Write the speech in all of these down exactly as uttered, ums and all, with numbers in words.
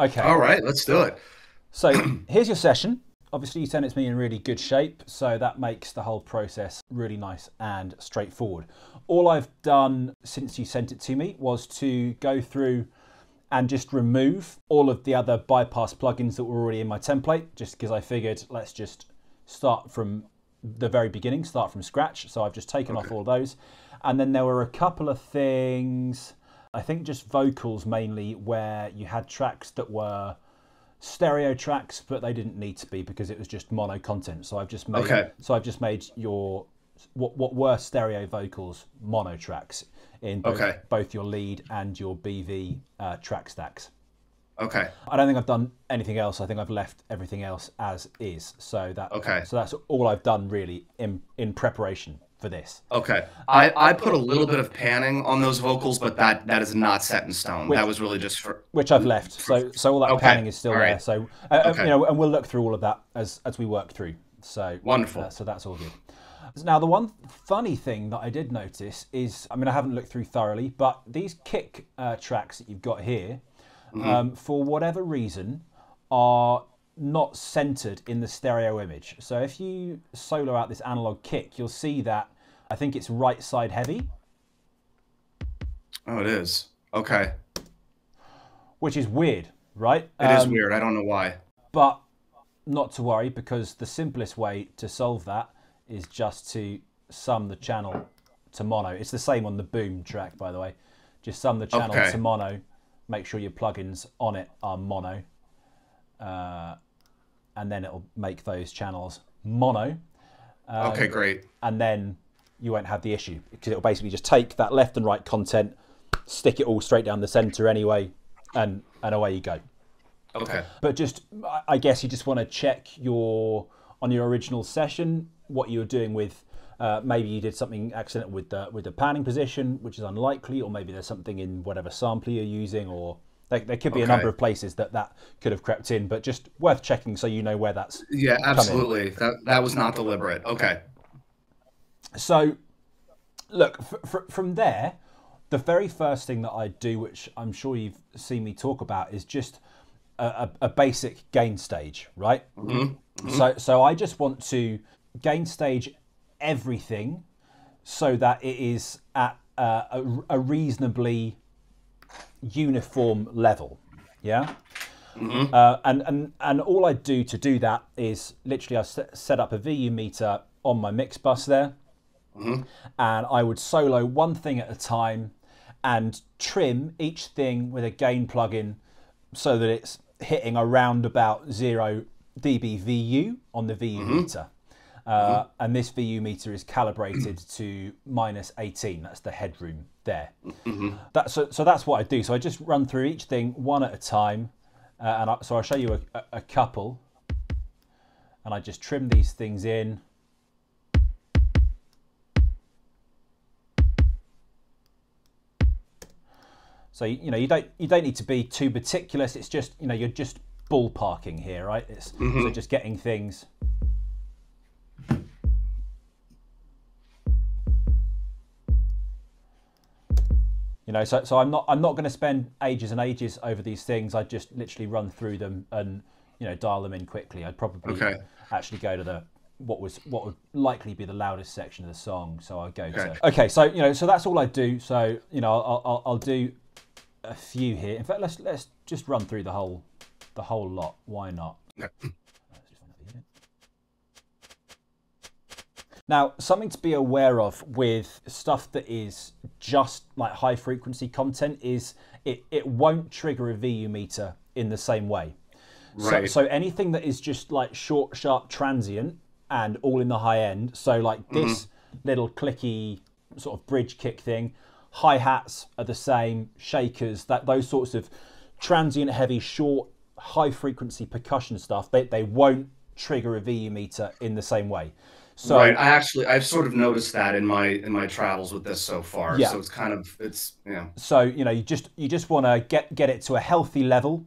Okay. All right, let's do it. So here's your session. Obviously, you sent it to me in really good shape, so that makes the whole process really nice and straightforward. All I've done since you sent it to me was to go through and just remove all of the other bypass plugins that were already in my template, just because I figured let's just start from the very beginning, start from scratch. So I've just taken okay. off all those. And then there were a couple of things, I think just vocals mainly, where you had tracks that were stereo tracks, but they didn't need to be because it was just mono content. So I've just made okay. so I've just made your what what were stereo vocals mono tracks in both, okay. both your lead and your B V uh, track stacks. Okay. I don't think I've done anything else. I think I've left everything else as is. So that okay. so that's all I've done really in in preparation for this. Okay. I I put a little bit of panning on those vocals, but that that is not set in stone. Which, that was really just for which I've left. So so all that okay. panning is still right. there. So uh, okay. you know, and we'll look through all of that as as we work through. So wonderful. Uh, so that's all good. Now, the one funny thing that I did notice is, I mean, I haven't looked through thoroughly, but these kick uh, tracks that you've got here, mm-hmm. um, for whatever reason, are not centered in the stereo image. So if you solo out this analog kick, you'll see that, I think it's right side heavy. Oh, it is. Okay. Which is weird, right? It um, is weird. I don't know why. But not to worry, because the simplest way to solve that is just to sum the channel to mono. It's the same on the boom track, by the way. Just sum the channel okay. to mono. Make sure your plugins on it are mono. Uh, and then it'll make those channels mono. Um, okay, great. And then you won't have the issue, because it'll basically just take that left and right content, stick it all straight down the center anyway, and, and away you go. Okay. But just, I guess you just want to check your, on your original session, what you were doing with, uh, maybe you did something accidental with the, with the panning position, which is unlikely, or maybe there's something in whatever sampler you're using, or there, there could be okay. a number of places that that could have crept in, but just worth checking so you know where that's yeah, absolutely. That, that was not deliberate. Okay. So look, f from there, the very first thing that I do, which I'm sure you've seen me talk about, is just a, a, a basic gain stage, right? Mm-hmm. Mm-hmm. So, so I just want to gain stage everything so that it is at uh, a, a reasonably uniform level, yeah? Mm-hmm. uh, and, and, and all I do to do that is literally I set up a V U meter on my mix bus there, mm-hmm. and I would solo one thing at a time and trim each thing with a gain plugin so that it's hitting around about zero D B V U on the V U mm-hmm. meter. Uh, mm-hmm. And this V U meter is calibrated to minus eighteen. That's the headroom there. Mm-hmm. That, so, so that's what I do. So I just run through each thing one at a time. Uh, and I, so I'll show you a, a couple. And I just trim these things in. So, you know, you don't, you don't need to be too meticulous. It's just, you know, you're just ballparking here, right? It's, mm-hmm. So just getting things... You know, so, so I'm not I'm not going to spend ages and ages over these things. I just literally run through them and, you know, dial them in quickly. I'd probably okay. actually go to the what was what would likely be the loudest section of the song. So I'll go okay. to okay. So you know, so that's all I do. So you know, I'll, I'll I'll do a few here. In fact, let's let's just run through the whole the whole lot. Why not? Now, something to be aware of with stuff that is just like high frequency content is it, it won't trigger a V U meter in the same way. Right. So, so anything that is just like short, sharp, transient and all in the high end. So like this mm-hmm. little clicky sort of bridge kick thing, hi-hats are the same, shakers, that those sorts of transient, heavy, short, high frequency percussion stuff, they, they won't trigger a V U meter in the same way. So, right. I actually, I've sort of noticed that in my in my travels with this so far. Yeah. So it's kind of, it's, yeah. So, you know, you just you just want to get get it to a healthy level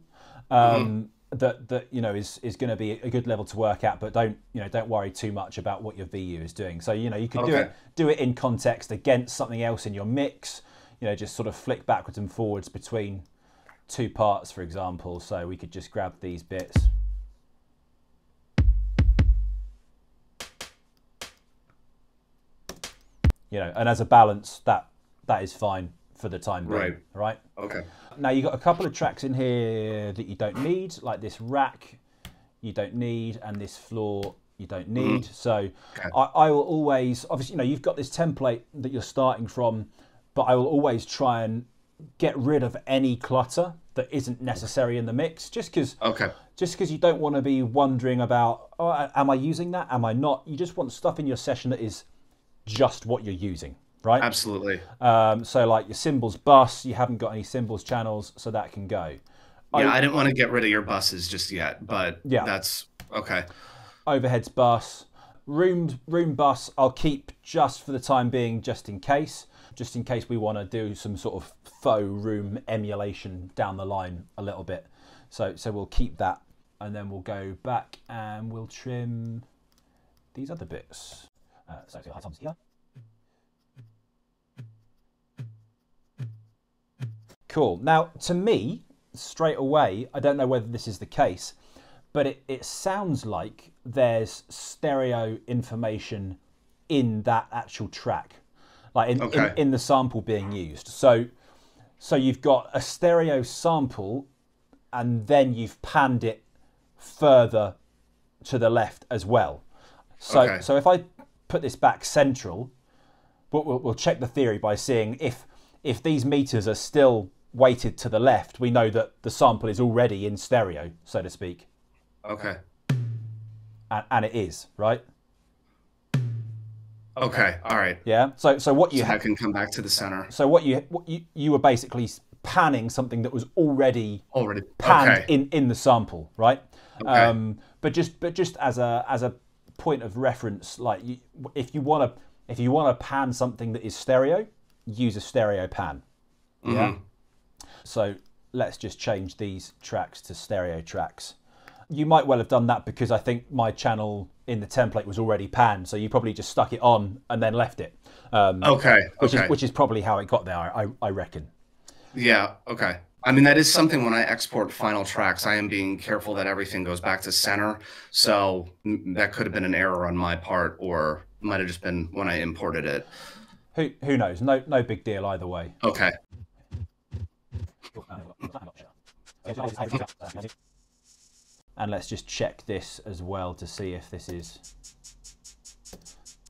um, mm-hmm. that, that, you know, is, is going to be a good level to work at. But don't, you know, don't worry too much about what your V U is doing. So, you know, you can okay. do it do it in context against something else in your mix, you know, just sort of flick backwards and forwards between two parts, for example. So we could just grab these bits. You know, and as a balance, that that is fine for the time being, right? right? Okay. Now you've got a couple of tracks in here that you don't need, like this rack you don't need, and this floor you don't need. Mm. So okay. I, I will always, obviously, you know, you've got this template that you're starting from, but I will always try and get rid of any clutter that isn't necessary in the mix, just because okay. just because you don't want to be wondering about, oh, am I using that? Am I not? You just want stuff in your session that is just what you're using, right? Absolutely. Um, so like your cymbals bus, you haven't got any cymbals channels, so that can go. Yeah, I, I didn't want to get rid of your buses just yet, but yeah, that's okay. Overheads bus, room room bus, I'll keep just for the time being, just in case. Just in case we want to do some sort of faux room emulation down the line a little bit. So, so we'll keep that, and then we'll go back and we'll trim these other bits. Uh, so high toms here. Cool. Now, to me, straight away, I don't know whether this is the case, but it, it sounds like there's stereo information in that actual track, like in, okay. in, in the sample being used. So, so you've got a stereo sample, and then you've panned it further to the left as well. So, okay. so if I put this back central, but we'll, we'll check the theory by seeing if if these meters are still weighted to the left, we know that the sample is already in stereo, so to speak. Okay. And, and it is, right? Okay. All right. Yeah. So, so what you so have can come back to the center. So what you what you you were basically panning something that was already already panned okay. in in the sample, right? Okay. Um, but just but just as a as a point of reference, like you, if you want to if you want to pan something that is stereo, use a stereo pan. Mm-hmm. Yeah. So let's just change these tracks to stereo tracks. You might well have done that because I think my channel in the template was already panned, so you probably just stuck it on and then left it. Um, okay. Which, okay. Is, which is probably how it got there, I, I reckon. Yeah, okay. I mean, that is something when I export final tracks, I am being careful that everything goes back to center. So that could have been an error on my part, or it might have just been when I imported it. Who, who knows? No, no big deal either way. Okay. And let's just check this as well to see if this is,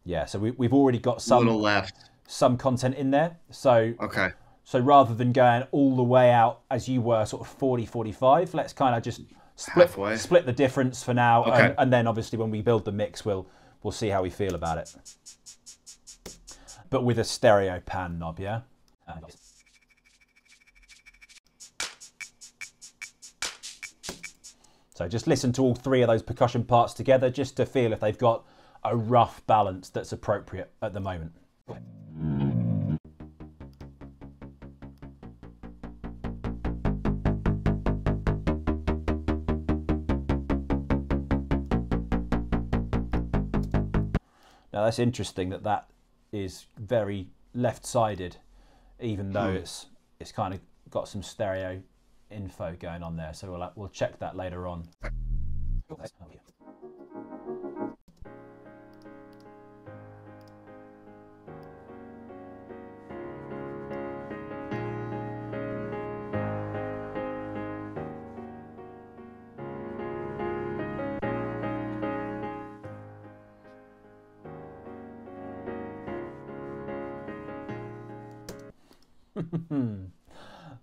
yeah, so we, we've already got some little left, some content in there. So okay. So rather than going all the way out as you were sort of forty, forty-five, let's kind of just split, split the difference for now. Okay. And, and then obviously when we build the mix, we'll, we'll see how we feel about it. But with a stereo pan knob, yeah? Uh, So just listen to all three of those percussion parts together just to feel if they've got a rough balance that's appropriate at the moment. Okay. Now that's interesting that that is very left-sided, even though hmm. it's it's kind of got some stereo info going on there, so we'll, we'll check that later on.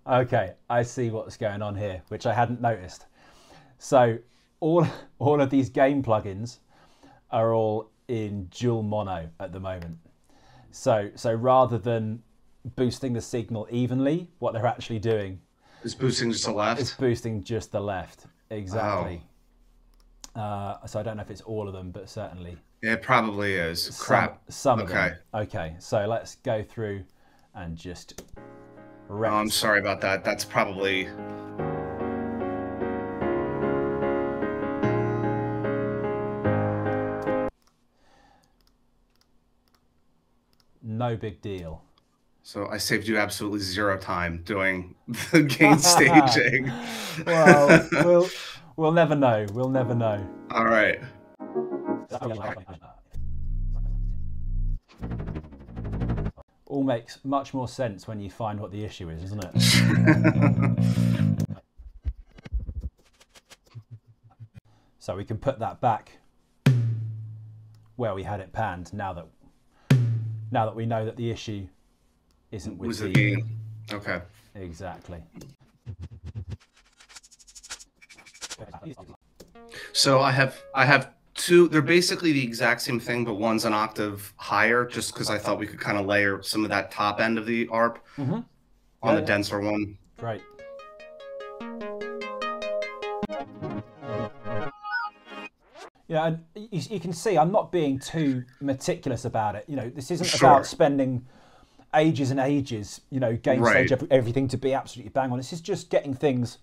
Okay, I see what's going on here, which I hadn't noticed. So all, all of these game plugins are all in dual mono at the moment. So, so rather than boosting the signal evenly, what they're actually doing is boosting just the left. It's boosting just the left, exactly. Wow. Uh, so I don't know if it's all of them, but certainly. Yeah, it probably is. Some, Crap. Some okay. of them. Okay, so let's go through and just... Oh, I'm sorry about that. That's probably... No big deal. So I saved you absolutely zero time doing the gain staging. Well, we'll, we'll never know. We'll never know. All right. All makes much more sense when you find what the issue is, isn't it? So we can put that back where we had it panned now that now that we know that the issue isn't with the game. Okay. Exactly. So I have I have two, they're basically the exact same thing, but one's an octave higher, just because I thought we could kind of layer some of that top end of the A R P mm-hmm. on yeah, the yeah. denser one. Right. Yeah, and you, you can see I'm not being too meticulous about it. You know, this isn't sure. about spending ages and ages, you know, game right. stage everything to be absolutely bang on. This is just getting things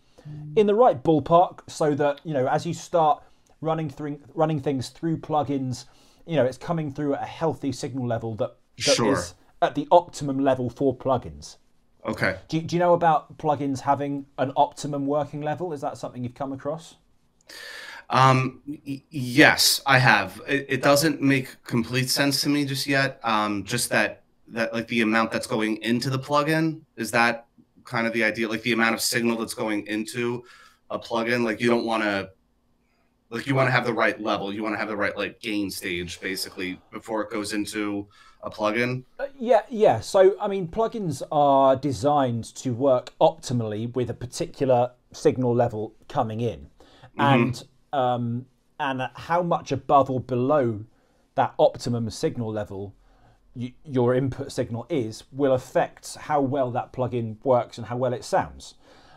in the right ballpark so that, you know, as you start running through running things through plugins, you know, it's coming through at a healthy signal level that, that sure. is at the optimum level for plugins. Okay. Do, do you know about plugins having an optimum working level? Is that something you've come across? Um, yes, I have. It, it doesn't make complete sense to me just yet. Um, just that that like the amount that's going into the plugin, is that kind of the idea? Like the amount of signal that's going into a plugin, like you don't want to, like you want to have the right level, you want to have the right like gain stage basically before it goes into a plugin. Uh, yeah, yeah. So I mean, plugins are designed to work optimally with a particular signal level coming in, and mm-hmm. um, and how much above or below that optimum signal level your input signal is will affect how well that plugin works and how well it sounds.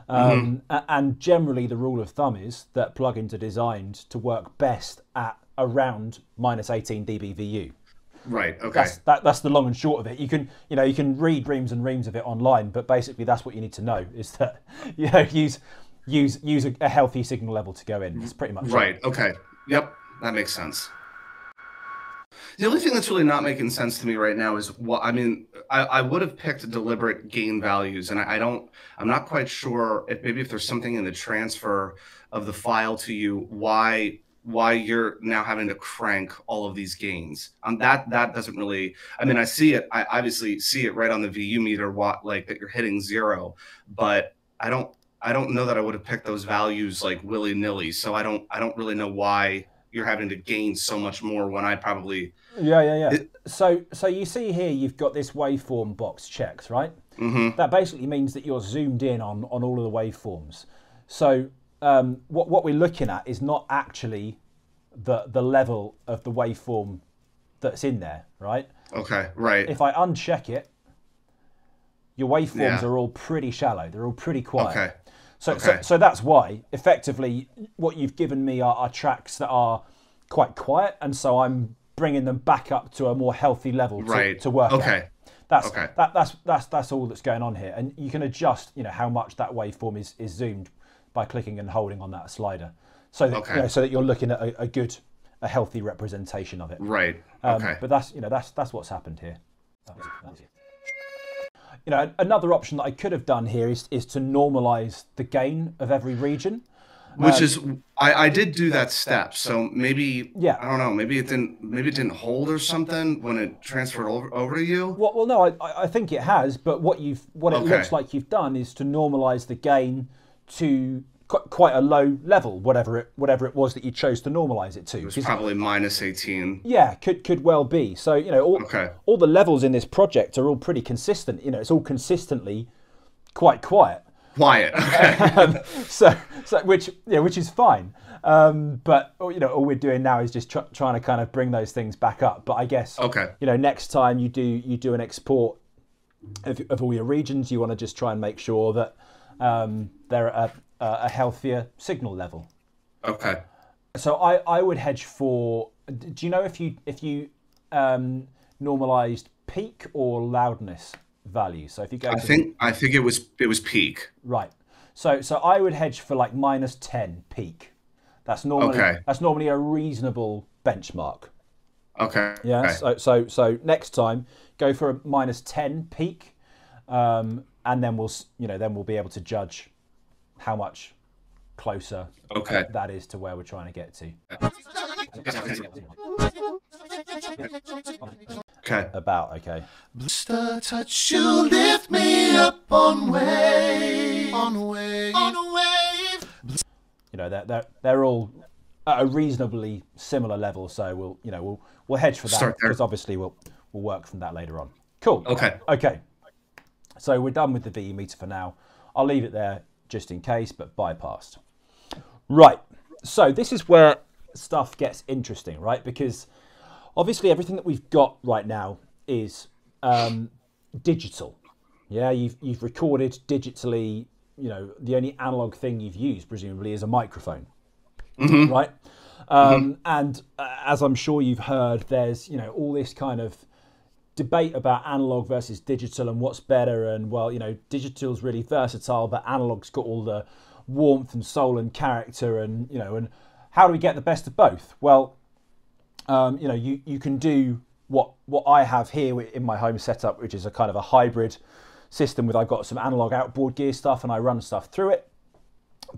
Um, mm-hmm. And generally the rule of thumb is that plugins are designed to work best at around minus eighteen d B V U. Right. Okay. That's, that, that's the long and short of it. You can, you know, you can read reams and reams of it online, but basically that's what you need to know, is that, you know, use, use, use a healthy signal level to go in. It's pretty much right. It. Okay. Yep. That makes sense. The only thing that's really not making sense to me right now is what, I mean, I, I would have picked deliberate gain values, and I, I don't, I'm not quite sure if maybe if there's something in the transfer of the file to you, why, why you're now having to crank all of these gains. Um, that, that doesn't really, I mean, I see it, I obviously see it right on the V U meter, what, like that you're hitting zero, but I don't, I don't know that I would have picked those values like willy nilly. So I don't, I don't really know why you're having to gain so much more when I probably... Yeah, yeah, yeah. So so you see here, you've got this waveform box checked, right? Mm-hmm. That basically means that you're zoomed in on, on all of the waveforms. So um, what, what we're looking at is not actually the, the level of the waveform that's in there, right? Okay, right. If I uncheck it, your waveforms yeah. are all pretty shallow. They're all pretty quiet. Okay. So, okay. so, so that's why, effectively, what you've given me are, are tracks that are quite quiet, and so I'm bringing them back up to a more healthy level to, right. to work okay. out. That's, okay. That, that's, that's, that's all that's going on here, and you can adjust, you know, how much that waveform is, is zoomed by clicking and holding on that slider, so that, okay. you know, so that you're looking at a, a good, a healthy representation of it. Right. Um, okay. But that's, you know, that's, that's what's happened here. That's, that's it. You know, another option that I could have done here is, is to normalize the gain of every region. Which um, is, I, I did do that step. So maybe, yeah. I don't know, maybe it didn't, maybe it didn't hold or something when it transferred over, over to you. Well, well no, I, I think it has, but what you've, what it okay. looks like you've done is to normalize the gain to quite, quite a low level, whatever it, whatever it was that you chose to normalize it to. It was probably minus eighteen. Yeah, could, could well be. So, you know, all, okay. all the levels in this project are all pretty consistent. You know, it's all consistently quite quiet. Quiet. Okay. um, so, so which, yeah, which is fine. Um, but you know, all we're doing now is just tr trying to kind of bring those things back up. But I guess, okay. you know, next time you do you do an export of, of all your regions, you want to just try and make sure that um, they're at a, a healthier signal level. Okay. So I I would hedge for. Do you know if you if you um, normalized peak or loudness value? So if you go I to think the, I think it was it was peak. Right. So so I would hedge for like minus ten peak. That's normally okay. that's normally a reasonable benchmark. Okay. Yeah. Okay. So so so next time go for a minus ten peak um, and then we'll, you know, then we'll be able to judge how much closer okay. that is to where we're trying to get to. Okay. About okay. Blue star touch, you lift me up on wave, on wave, on wave. You know, they're they're they're all at a reasonably similar level, so we'll, you know, we'll we'll hedge for that because obviously we'll we'll work from that later on. Cool. Okay. Okay. So we're done with the V E meter for now. I'll leave it there, just in case, but bypassed. Right, so this is where stuff gets interesting, right? Because obviously everything that we've got right now is um, digital. Yeah, you've, you've recorded digitally, you know, the only analog thing you've used, presumably, is a microphone, mm-hmm. right? Um, mm-hmm. And uh, as I'm sure you've heard, there's, you know, all this kind of debate about analog versus digital and what's better, and well, you know, digital's really versatile, but analog's got all the warmth and soul and character, and you know, and how do we get the best of both? Well, um, you know, you you can do what what I have here in my home setup, which is a kind of a hybrid system with I've got some analog outboard gear stuff and I run stuff through it,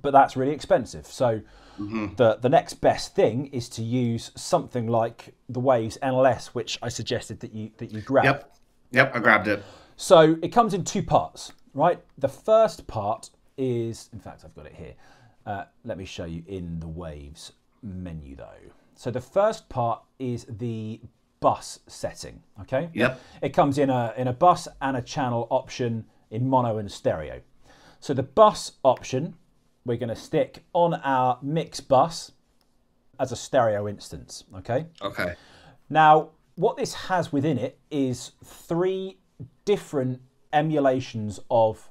but that's really expensive. So mm-hmm. the the next best thing is to use something like the Waves N L S, which I suggested that you that you grab. Yep, yep, I grabbed it. So it comes in two parts, right? The first part is, in fact, I've got it here. Uh, let me show you in the Waves menu though. So the first part is the bus setting. Okay. Yep. It comes in a in a bus and a channel option in mono and stereo. So the bus option, we're going to stick on our mix bus as a stereo instance, okay? Okay. Now, what this has within it is three different emulations of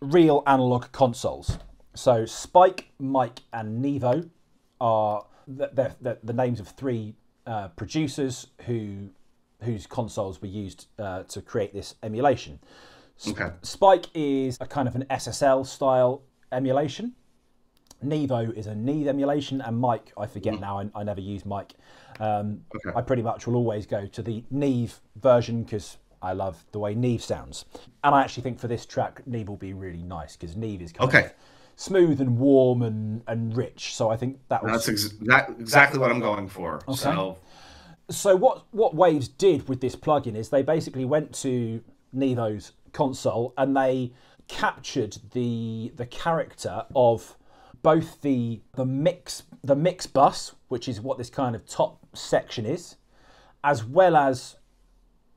real analog consoles. So Spike, Mike, and Nevo are the, they're, they're the names of three uh, producers who whose consoles were used uh, to create this emulation. Okay. Spike is a kind of an S S L style emulation. Nevo is a Neve emulation, and Mike, I forget mm. now, I, I never use Mike. Um, okay. I pretty much will always go to the Neve version because I love the way Neve sounds. And I actually think for this track, Neve will be really nice because Neve is kind okay. of smooth and warm and, and rich. So I think that was... That's ex that, exactly that, what I'm going for. Okay. So, so what, what Waves did with this plugin is they basically went to Nevo's console and they captured the the character of both the the mix the mix bus, which is what this kind of top section is, as well as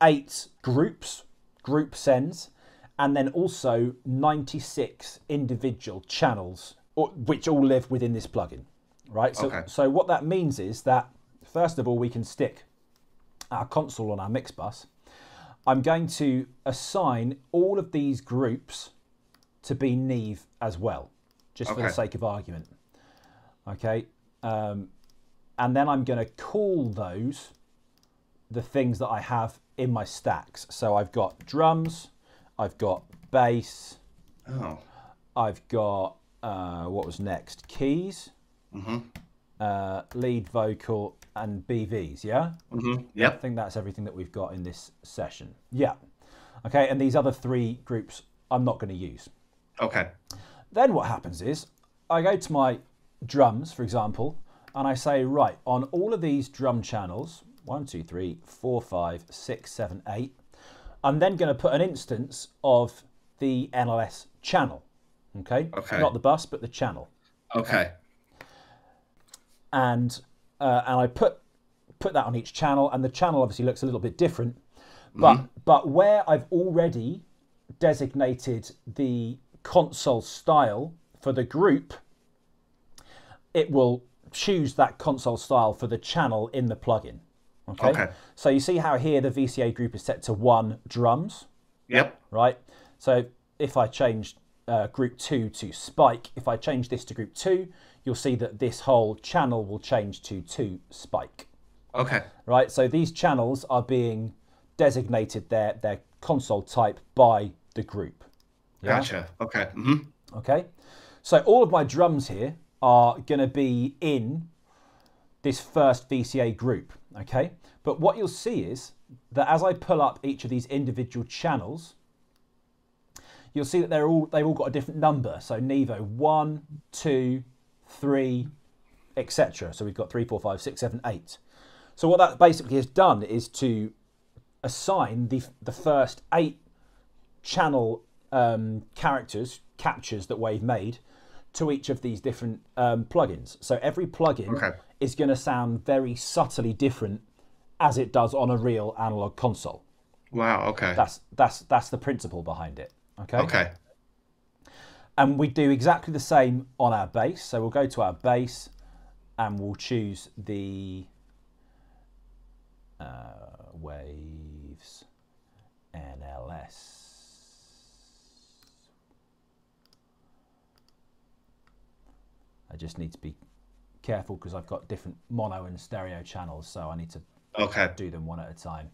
eight groups group sends, and then also ninety-six individual channels, or, which all live within this plugin, right? So okay. so what that means is that first of all we can stick our console on our mix bus. I'm going to assign all of these groups to be Neve as well, just okay. for the sake of argument. Okay, um, and then I'm gonna call those the things that I have in my stacks. So I've got drums, I've got bass, oh. I've got, uh, what was next? Keys, mm-hmm. uh, lead vocal, and B Vs, yeah? Mm-hmm. Yep. I think that's everything that we've got in this session. Yeah, okay, and these other three groups I'm not gonna use. Okay. Then what happens is I go to my drums, for example, and I say, right, on all of these drum channels, one, two, three, four, five, six, seven, eight, I'm then going to put an instance of the N L S channel. Okay? Okay. Not the bus, but the channel. Okay. And uh, and I put put that on each channel, and the channel obviously looks a little bit different, but mm-hmm. but where I've already designated the console style for the group, it will choose that console style for the channel in the plugin. Okay? Okay. So you see how here the V C A group is set to one drums. Yep. Right. So if I change uh, group two to Spike, if I change this to group two, you'll see that this whole channel will change to two Spike. Okay. Right. So these channels are being designated their their console type by the group. Yeah? Gotcha. Okay. Mm-hmm. Okay. So all of my drums here are going to be in this first V C A group. Okay. But what you'll see is that as I pull up each of these individual channels, you'll see that they're all, they've all got a different number. So Nevo, one, two, three, et cetera. So we've got three, four, five, six, seven, eight. So what that basically has done is to assign the, the first eight channel um, characters, captures that Wave made to each of these different um, plugins. So every plugin okay. is going to sound very subtly different as it does on a real analog console. Wow, okay. That's, that's, that's the principle behind it, okay? Okay. And we do exactly the same on our bass. So we'll go to our bass and we'll choose the uh, Waves N L S. I just need to be careful because I've got different mono and stereo channels, so I need to okay. do them one at a time.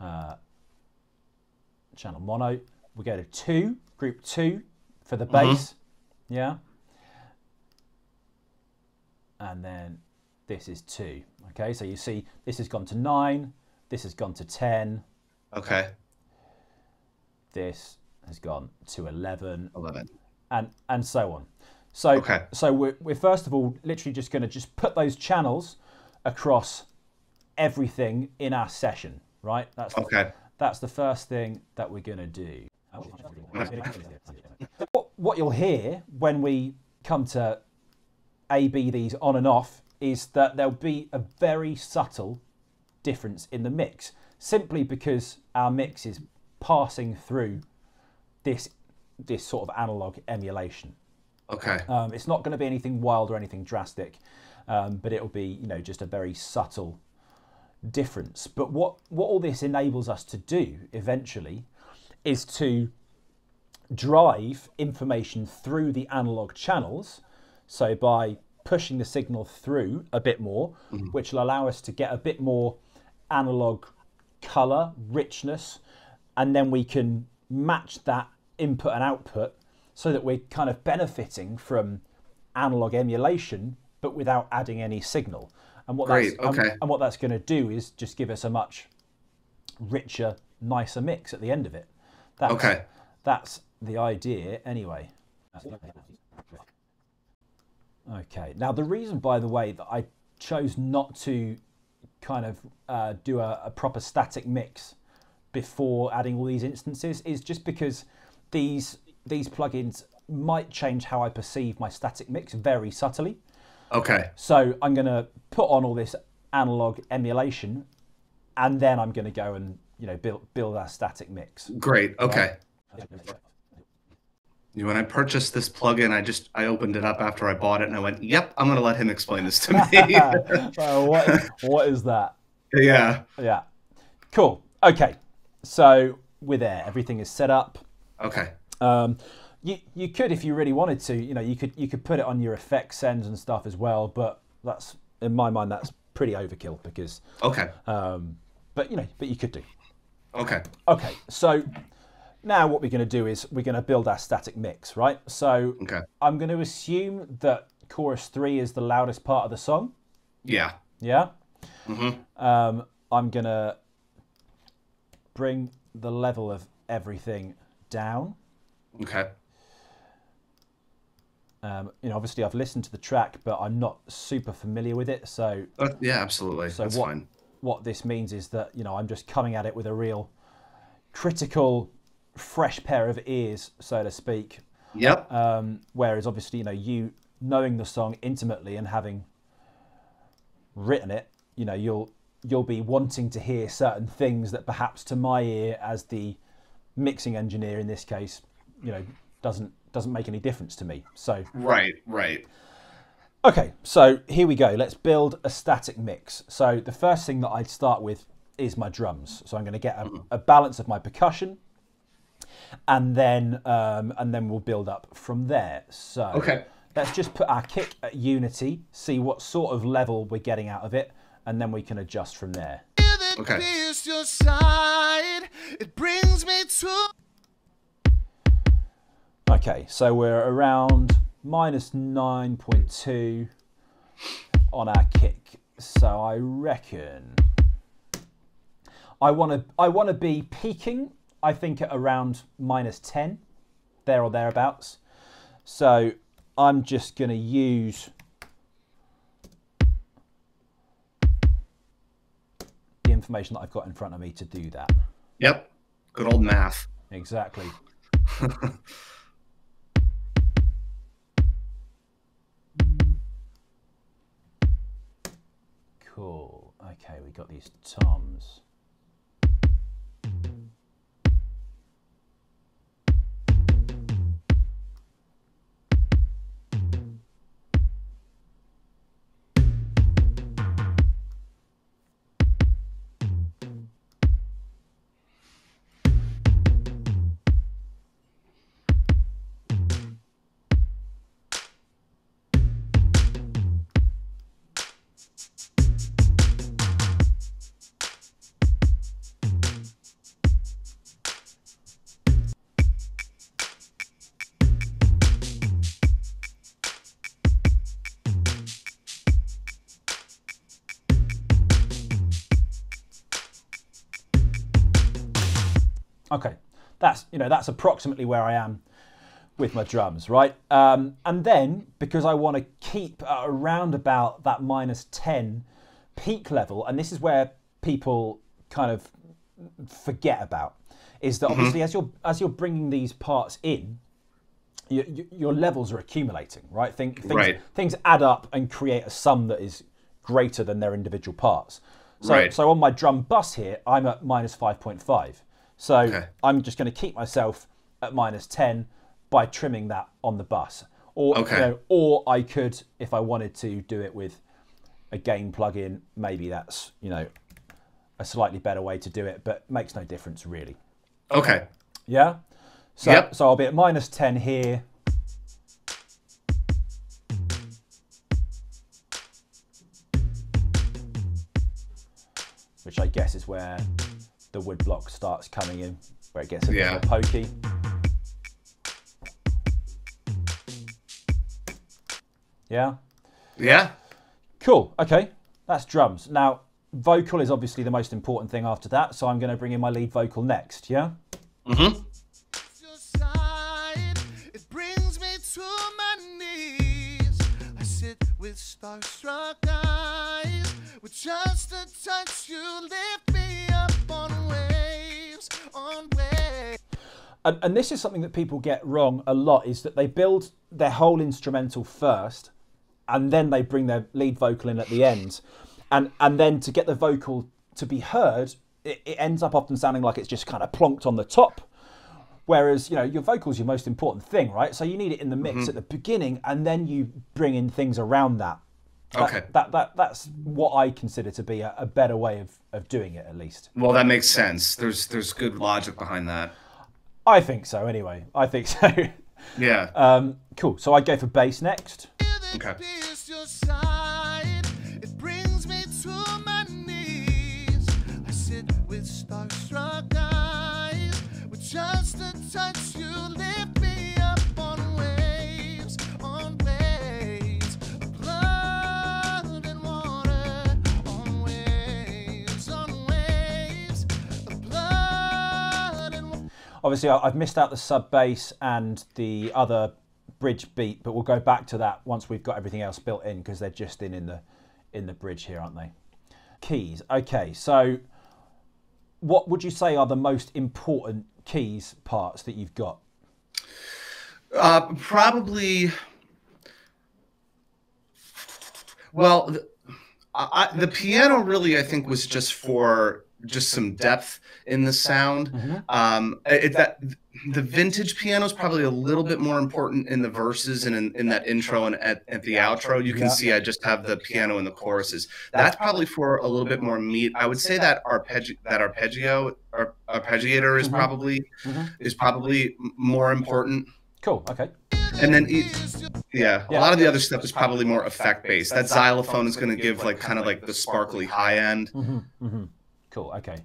Uh, channel mono, we go to two, group two for the bass, mm-hmm. yeah? And then this is two, okay? So you see this has gone to nine, this has gone to ten. Okay. This has gone to eleven. eleven. And, and so on. So, okay. so we're, we're first of all literally just going to just put those channels across everything in our session, right? That's the, okay. That's the first thing that we're going to do. what, what you'll hear when we come to A B these on and off is that there'll be a very subtle difference in the mix, simply because our mix is passing through this this sort of analog emulation. Okay. Um, it's not going to be anything wild or anything drastic, um, but it'll be, you know, just a very subtle difference. But what, what all this enables us to do eventually is to drive information through the analog channels. So by pushing the signal through a bit more, mm-hmm. which will allow us to get a bit more analog color, richness, and then we can match that input and output so that we're kind of benefiting from analog emulation, but without adding any signal. And what Great, that's, okay. and, and what that's going to do is just give us a much richer, nicer mix at the end of it. That's, okay. That's the idea anyway. Okay. Now, the reason, by the way, that I chose not to kind of uh, do a, a proper static mix before adding all these instances is just because these... these plugins might change how I perceive my static mix very subtly. Okay. So I'm going to put on all this analog emulation, and then I'm going to go and, you know, build build our static mix. Great. Okay. When I purchased this plugin, I just I opened it up after I bought it, and I went, "Yep, I'm going to let him explain this to me." uh, what is, what is that? Yeah. Yeah. Cool. Okay. So we're there. Everything is set up. Okay. Um, you, you could, if you really wanted to, you know, you could you could put it on your effects sends and stuff as well, but that's, in my mind, that's pretty overkill because. Okay. Um, but you know, but you could do. Okay. Okay. So now what we're going to do is we're going to build our static mix, right? So okay. I'm going to assume that chorus three is the loudest part of the song. Yeah. Yeah. Mm-hmm. Um, I'm going to bring the level of everything down. Okay. Um, you know, obviously I've listened to the track, but I'm not super familiar with it, so uh, yeah, absolutely. So That's what, fine. What this means is that, you know, I'm just coming at it with a real critical, fresh pair of ears, so to speak. Yep. Um, whereas obviously, you know, you knowing the song intimately and having written it, you know, you'll you'll be wanting to hear certain things that perhaps to my ear as the mixing engineer in this case, you know, doesn't doesn't make any difference to me. So right, right. Okay, so here we go. Let's build a static mix. So the first thing that I'd start with is my drums. So I'm going to get a, a balance of my percussion, and then um, and then we'll build up from there. So okay. let's just put our kick at unity, see what sort of level we're getting out of it, and then we can adjust from there. Okay. Your side, it brings me to. Okay, so we're around minus nine point two on our kick. So I reckon I want to I want to be peaking, I think, at around minus ten. there or thereabouts. So I'm just going to use the information that I've got in front of me to do that. Yep. Good old math. Exactly. Cool. Okay, we got these toms. Okay, that's, you know, that's approximately where I am with my drums, right? Um, and then, because I want to keep uh, around about that minus ten peak level, and this is where people kind of forget about, is that obviously mm-hmm. as you're as you're bringing these parts in, you, you, your levels are accumulating, right? Think, things, right? Things add up and create a sum that is greater than their individual parts. So, right. so on my drum bus here, I'm at minus five point five. So okay. I'm just going to keep myself at minus ten by trimming that on the bus. Or, okay. you know, or I could, if I wanted to, do it with a gain plugin. Maybe that's, you know, a slightly better way to do it, but makes no difference really. Okay. Yeah? So, yep. so I'll be at minus ten here. Which I guess is where the wood block starts coming in, where it gets a bit yeah. more pokey. Yeah? Yeah. Cool, okay, that's drums. Now, vocal is obviously the most important thing after that, so I'm gonna bring in my lead vocal next, yeah? Mm-hmm. It brings me to my knees. I sit with starstruck eyes. With just a touch you lift me up. And, and this is something that people get wrong a lot, is that they build their whole instrumental first and then they bring their lead vocal in at the end. And and then to get the vocal to be heard, it, it ends up often sounding like it's just kind of plonked on the top. Whereas, you know, your vocal's your most important thing, right? So you need it in the mix mm-hmm. at the beginning, and then you bring in things around that. That, okay. That that that's what I consider to be a, a better way of, of doing it, at least. Well, that makes sense. There's there's good logic behind that. I think so. Anyway, I think so. Yeah. Um. Cool. So I go for bass next. Okay. It brings me to my knees. I sit with starstruck eyes. With just a touch, you lift me up on waves. On waves. Obviously, I've missed out the sub bass and the other bridge beat, but we'll go back to that once we've got everything else built in, because they're just in in the in the bridge here, aren't they? Keys. Okay, so what would you say are the most important keys parts that you've got? Uh, probably. Well, the, I, the piano really, I think, was just for. Just some depth in the sound. Mm-hmm. um, it, that, the vintage piano is probably a little bit more important in the verses and in, in that intro and at, at the outro. You can yeah. see I just have the piano in the choruses. That's probably for a little bit more meat. I would say that arpeggi that arpeggio or arpeggiator is mm-hmm. probably mm-hmm. is probably more important. Cool. Okay. And then, yeah, a lot of the other stuff is probably more effect based. That xylophone is going to give like kind of like the sparkly high end. Mm-hmm. Mm-hmm. Cool, okay.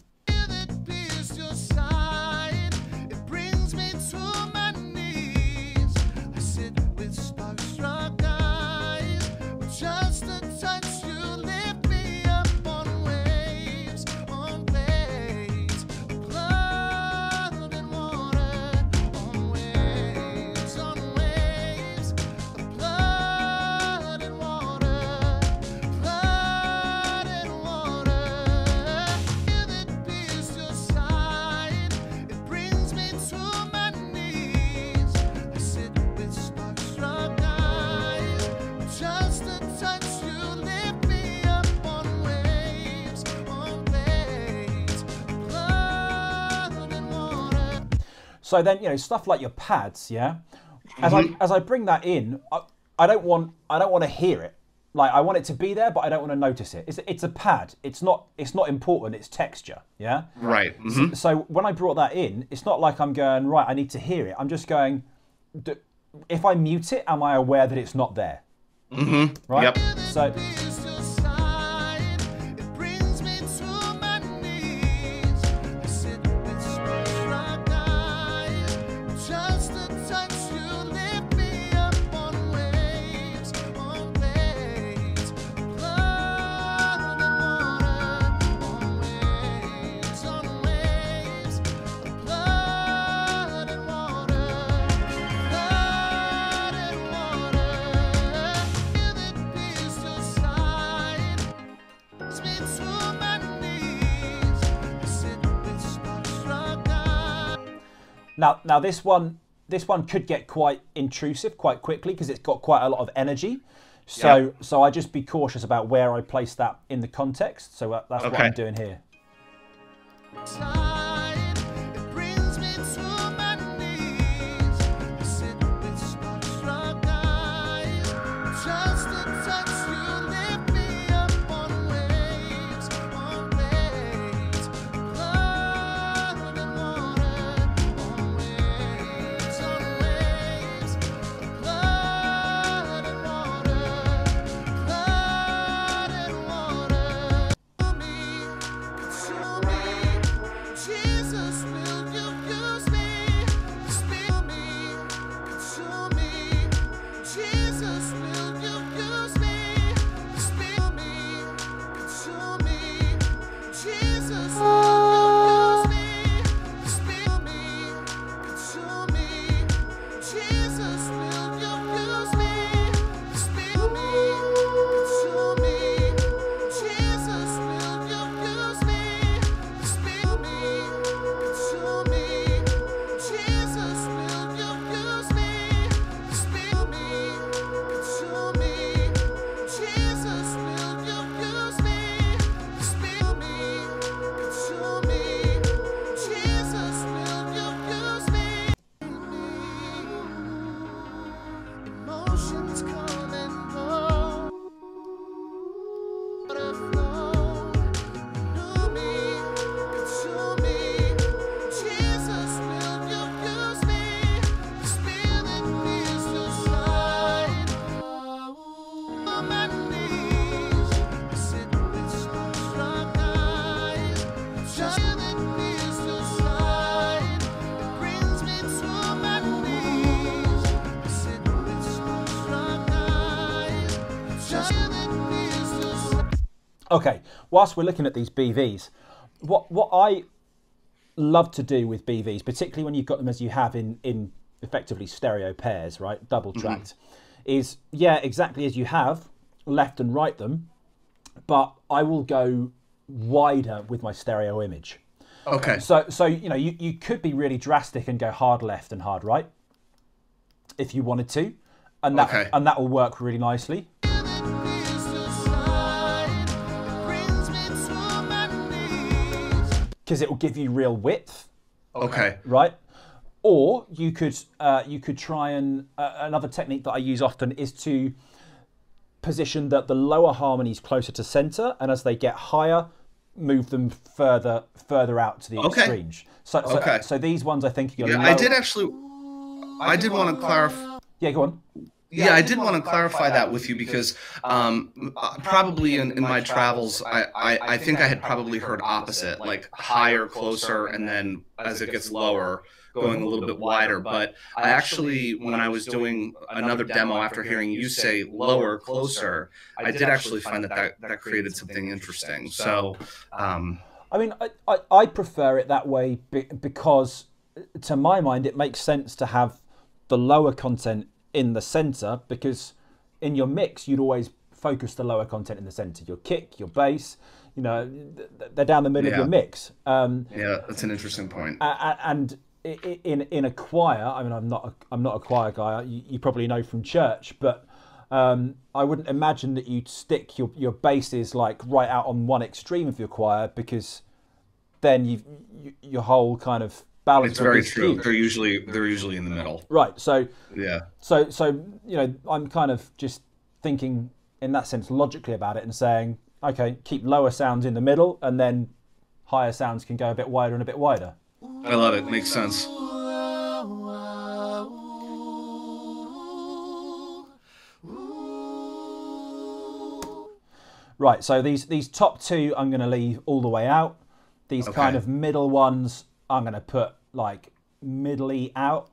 So then, you know, stuff like your pads, yeah? As I as I bring that in, I, I don't want I don't want to hear it. Like, I want it to be there, but I don't want to notice it. It's it's a pad. It's not it's not important. It's texture. Yeah. Right. Mm-hmm. so, so when I brought that in, it's not like I'm going right, I need to hear it. I'm just going. D- if I mute it, am I aware that it's not there? Mm-hmm. Right. Yep. So. Now, now this one, this one could get quite intrusive quite quickly because it's got quite a lot of energy. So, yeah. so I just be cautious about where I place that in the context. So that's okay. what I'm doing here. Okay, whilst we're looking at these B Vs, what what I love to do with B Vs, particularly when you've got them as you have in, in effectively stereo pairs, right, double tracked, mm-hmm. is, yeah, exactly as you have, left and right them, but I will go wider with my stereo image. Okay. So, so you know, you, you could be really drastic and go hard left and hard right if you wanted to, and that, okay. and that will work really nicely. Because it will give you real width, okay, right? Or you could uh, you could try and uh, another technique that I use often is to position that the lower harmonies closer to center, and as they get higher, move them further further out to the okay. exchange. So, so, okay. so these ones I think you're. Yeah, I did actually. I, I did want to clarify. Yeah, go on. Yeah, yeah, I, I did want to clarify that with you because um, probably in, in my travels, I, I, I think I had probably heard opposite, like higher, closer, and then as it gets lower, going a little bit wider. But I actually, when I was doing another demo after hearing you say lower, closer, I did actually find that that, that created something interesting. So, um, I mean, I, I, I prefer it that way because to my mind, it makes sense to have the lower content in the center, because in your mix you'd always focus the lower content in the center, your kick, your bass, you know, they're down the middle yeah. of your mix. Um yeah, that's an interesting point. And in in a choir, I mean, i'm not a, i'm not a choir guy, you, you probably know from church, but um I wouldn't imagine that you'd stick your your basses like right out on one extreme of your choir, because then you've, you your whole kind of balance. It's very true. Huge. They're usually they're usually in the middle. Right. So yeah. So so you know, I'm kind of just thinking in that sense logically about it and saying, okay, keep lower sounds in the middle, and then higher sounds can go a bit wider and a bit wider. I love it. Makes sense. Right, so these, these top two I'm going to leave all the way out. These okay. kind of middle ones I'm going to put like middly out,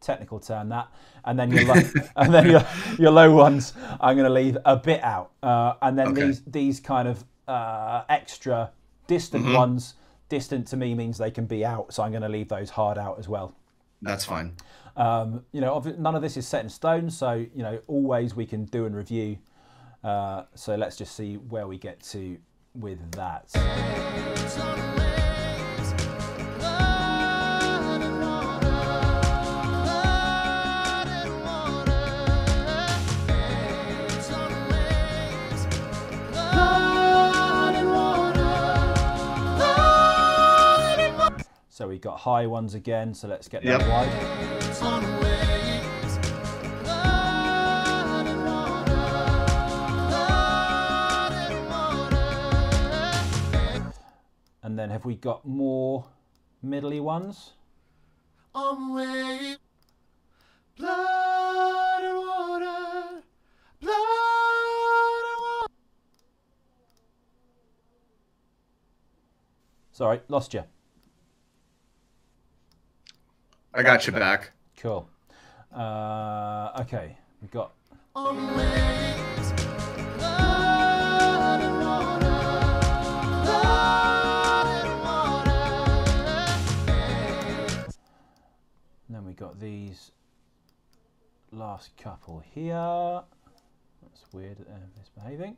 technical term that, and then your low, and then your, your low ones I'm going to leave a bit out, uh, and then okay. these these kind of uh, extra distant mm-hmm. ones. Distant to me means they can be out, so I'm going to leave those hard out as well. That's fine. Um, you know, none of this is set in stone, so you know always we can do and review. Uh, so let's just see where we get to with that. So we've got high ones again, so let's get that yep. wide. And then have we got more middly ones? On wave, blood and water, blood and water. Sorry, lost you. I got you back. Cool. Uh, okay, we got. On waves, blood and water. And then we got these last couple here. That's weird that they're misbehaving.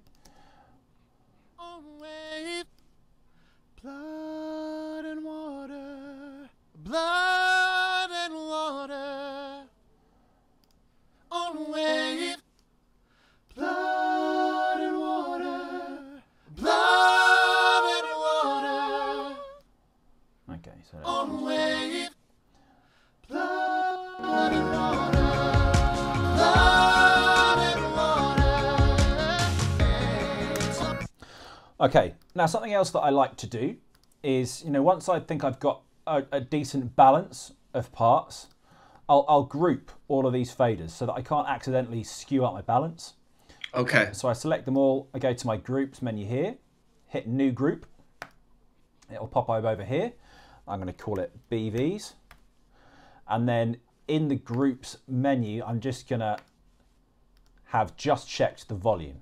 Blood and water. Blood and water. On wave. Blood and water. Blood and water. Okay, so on wave. Blood and water, blood and water. Okay, now something else that I like to do is, you know, once I think I've got a, a decent balance of parts, I'll, I'll group all of these faders so that I can't accidentally skew out my balance. Okay. So I select them all, I go to my groups menu here, hit new group, it'll pop up over here. I'm going to call it B Vs. And then in the groups menu, I'm just gonna have just checked the volume.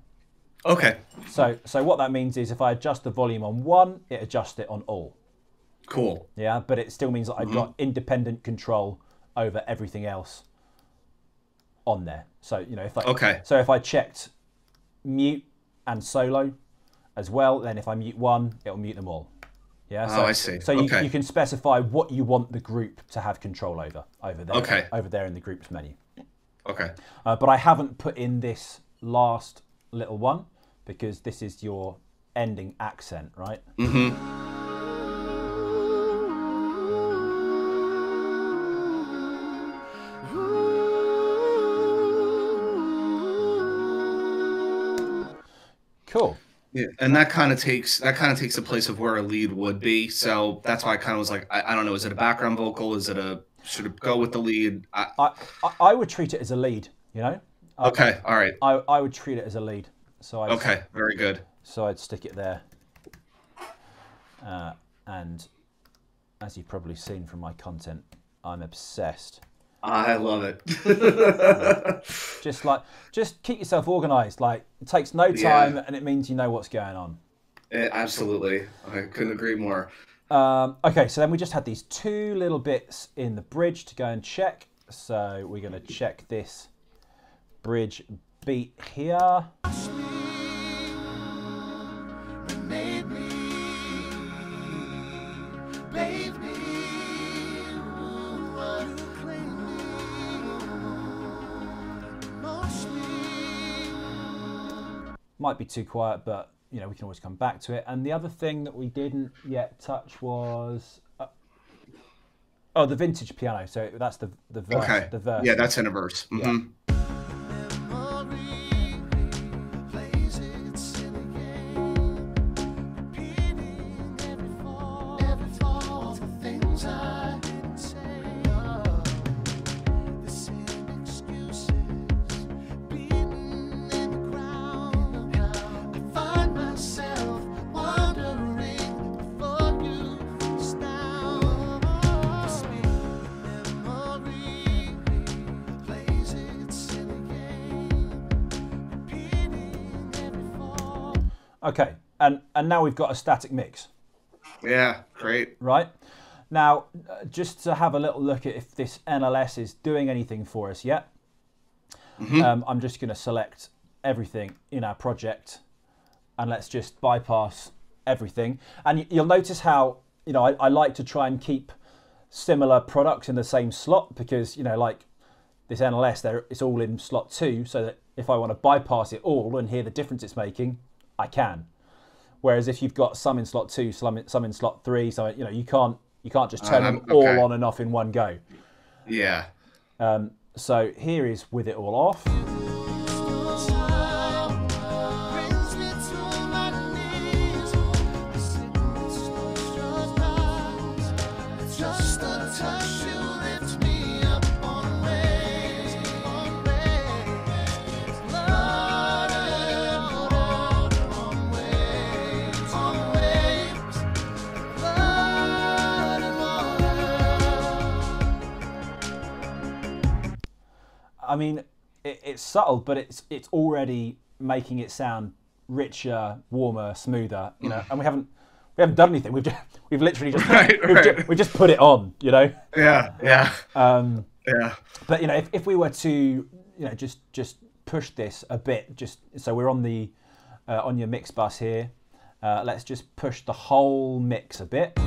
Okay. So so what that means is if I adjust the volume on one, it adjusts it on all. Cool. Yeah, but it still means that I've mm-hmm. got independent control over everything else on there. So you know if I okay. so if I checked mute and solo as well, then if I mute one, it'll mute them all. Yeah, so, oh, I see. So you, okay. you can specify what you want the group to have control over, over there, okay. over there in the groups menu. Okay. Uh, but I haven't put in this last little one because this is your ending accent, right? Mm-hmm. Cool. Yeah, and that kind of takes that kind of takes the place of where a lead would be. So that's why I kind of was like, I, I don't know, is it a background vocal? Is it a should it go with the lead? I I, I would treat it as a lead, you know. I, okay, all right. I I would treat it as a lead. So I'd, okay, very good. So I'd stick it there. Uh, and as you've probably seen from my content, I'm obsessed. I love it. just like, just keep yourself organized. Like, it takes no time, yeah. and it means you know what's going on. Yeah, absolutely, I couldn't agree more. Um, okay, so then we just had these two little bits in the bridge to go and check. So we're going to check this bridge beat here. Might be too quiet, but you know we can always come back to it. And the other thing that we didn't yet touch was uh, Oh, the vintage piano. So that's the the verse. Okay. The verse. Yeah, that's in a verse. Mm-hmm. Yeah. Okay, and, and now we've got a static mix. Yeah, great. Right? Now, uh, just to have a little look at if this N L S is doing anything for us yet, mm-hmm. um, I'm just going to select everything in our project and let's just bypass everything. And you'll notice how, you know, I, I like to try and keep similar products in the same slot because, you know, like this N L S there, it's all in slot two, so that if I want to bypass it all and hear the difference it's making, I can. Whereas if you've got some in slot two, some in, some in slot three, so you know you can't you can't just turn um, them okay. all on and off in one go. Yeah. Um, so here is with it all off. I mean, it, it's subtle, but it's it's already making it sound richer, warmer, smoother, you know. And we haven't we haven't done anything. We've just, we've literally just, right, we've, right. just we've just put it on, you know. Yeah, yeah, um, yeah. But you know, if, if we were to you know just just push this a bit, just so we're on the uh, on your mix bus here. Uh, let's just push the whole mix a bit.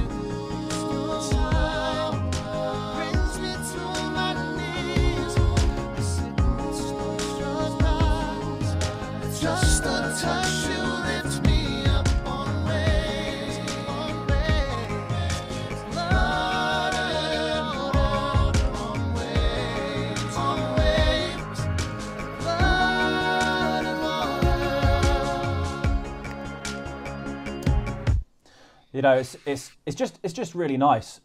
You know, it's it's it's just it's just really nice,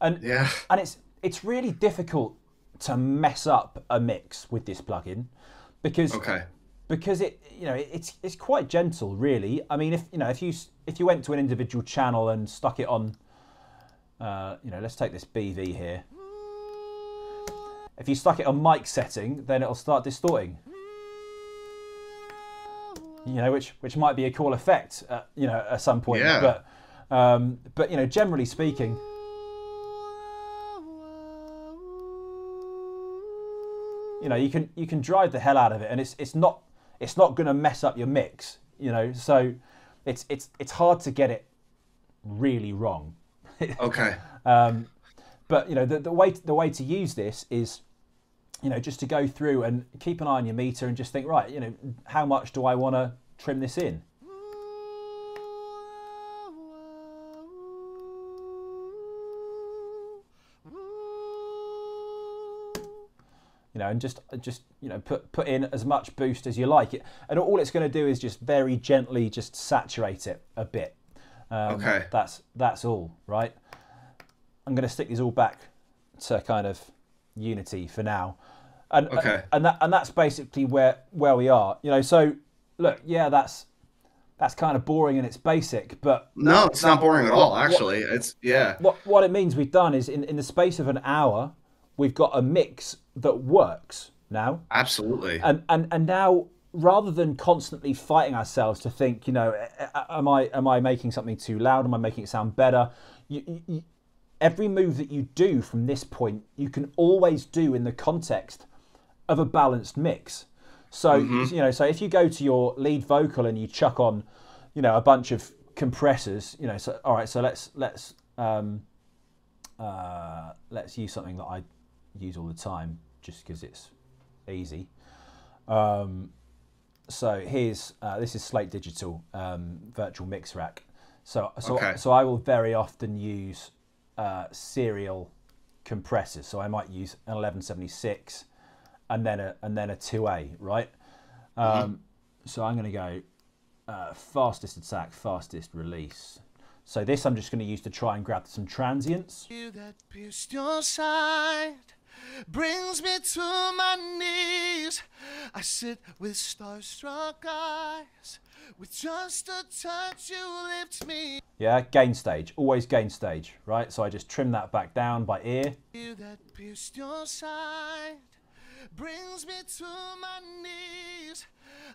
and yeah. and it's it's really difficult to mess up a mix with this plugin, because okay. because it you know it's it's quite gentle really. I mean, if you know if you if you went to an individual channel and stuck it on, uh, you know, let's take this B V here. If you stuck it on mic setting, then it'll start distorting. You know, which which might be a cool effect, uh, you know, at some point, yeah. but. Um, but you know, generally speaking, you know, you can you can drive the hell out of it, and it's it's not it's not going to mess up your mix, you know. So it's it's it's hard to get it really wrong. Okay. um, but you know, the, the way the way to use this is, you know, just to go through and keep an eye on your meter and just think, right, you know, how much do I want to trim this in? You know, and just just you know put put in as much boost as you like it, and all it's going to do is just very gently just saturate it a bit. Um, okay. That's that's all right. I'm going to stick these all back to kind of unity for now, and okay. and, and that and that's basically where where we are. You know, so look, yeah, that's that's kind of boring and it's basic, but no, that, it's that, not boring what, at all. Actually, what, it's yeah. What what it means we've done is in in the space of an hour, we've got a mix that works now. Absolutely. And and and now, rather than constantly fighting ourselves to think, you know, am I am I making something too loud? Am I making it sound better? You, you, every move that you do from this point, you can always do in the context of a balanced mix. So mm-hmm. you know, so if you go to your lead vocal and you chuck on, you know, a bunch of compressors, you know, so all right, so let's let's um, uh, let's use something that I use all the time just because it's easy. Um, so here's uh, this is Slate Digital um, virtual mix rack. So so okay. so I will very often use uh, serial compressors. So I might use an eleven seventy-six and then a and then a two A, right? Um, mm-hmm. So I'm going to go uh, fastest attack, fastest release. So this I'm just going to use to try and grab some transients. You that pierced your side brings me to my knees. I sit with starstruck eyes. With just a touch you lift me. Yeah, gain stage. Always gain stage, right? So I just trim that back down by ear. You that pierced your side brings me to my knees.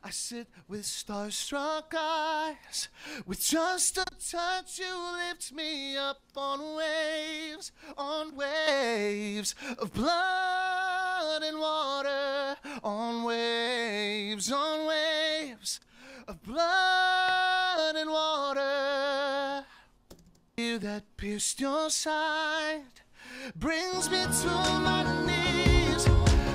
I sit with starstruck eyes. With just a touch you lift me up on waves, on waves of blood and water, on waves, on waves of blood and water. You that pierced your side brings me to my knees.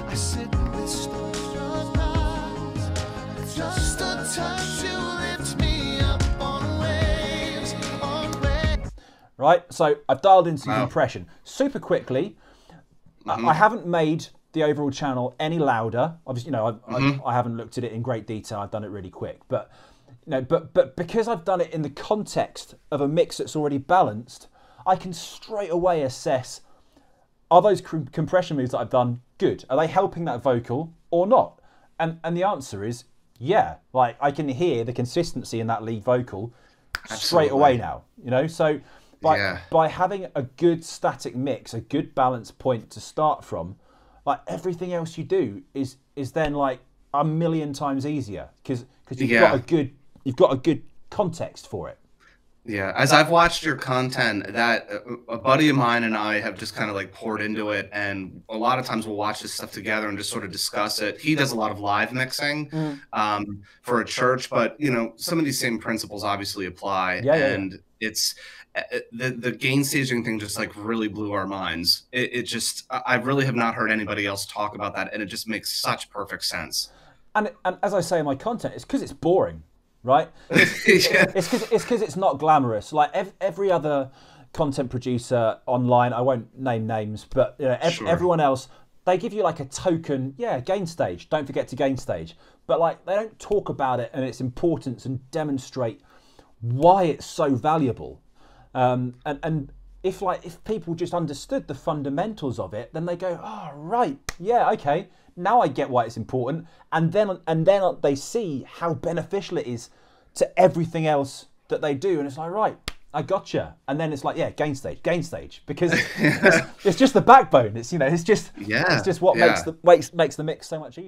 I sit with starstruck eyes. With just a touch you lift me up on waves, on waves. Right, so I've dialed into wow. compression super quickly. Mm-hmm. I haven't made the overall channel any louder. Obviously, you know, I, mm-hmm. I, I haven't looked at it in great detail. I've done it really quick, but you know, but but because I've done it in the context of a mix that's already balanced, I can straight away assess: are those compression moves that I've done good? Are they helping that vocal or not? And and the answer is yeah. Like I can hear the consistency in that lead vocal Absolutely. straight away now. You know, so by yeah. by having a good static mix, a good balance point to start from. Like everything else you do is is then like a million times easier because because you've yeah. got a good you've got a good context for it. Yeah, as I've watched your content, that a buddy of mine and I have just kind of like poured into it, and a lot of times we'll watch this stuff together and just sort of discuss it. He does a lot of live mixing mm. um, for a church, but you know some of these same principles obviously apply, yeah, yeah, and yeah. it's. The, the gain staging thing just like really blew our minds. It, it just, I really have not heard anybody else talk about that, and it just makes such perfect sense. And, and as I say in my content, it's because it's boring, right? It's because yeah. it's, it's, it's not glamorous. Like ev every other content producer online, I won't name names, but you know, ev sure. everyone else, they give you like a token, yeah, gain stage, don't forget to gain stage. But like they don't talk about it and its importance and demonstrate why it's so valuable. Um, and, and if like if people just understood the fundamentals of it, then they go, oh, right, yeah, okay, now I get why it's important. And then and then they see how beneficial it is to everything else that they do. And it's like, right, I gotcha. And then it's like, yeah, gain stage, gain stage, because it's, it's just the backbone. It's you know, it's just yeah. it's just what yeah. makes the makes makes the mix so much easier.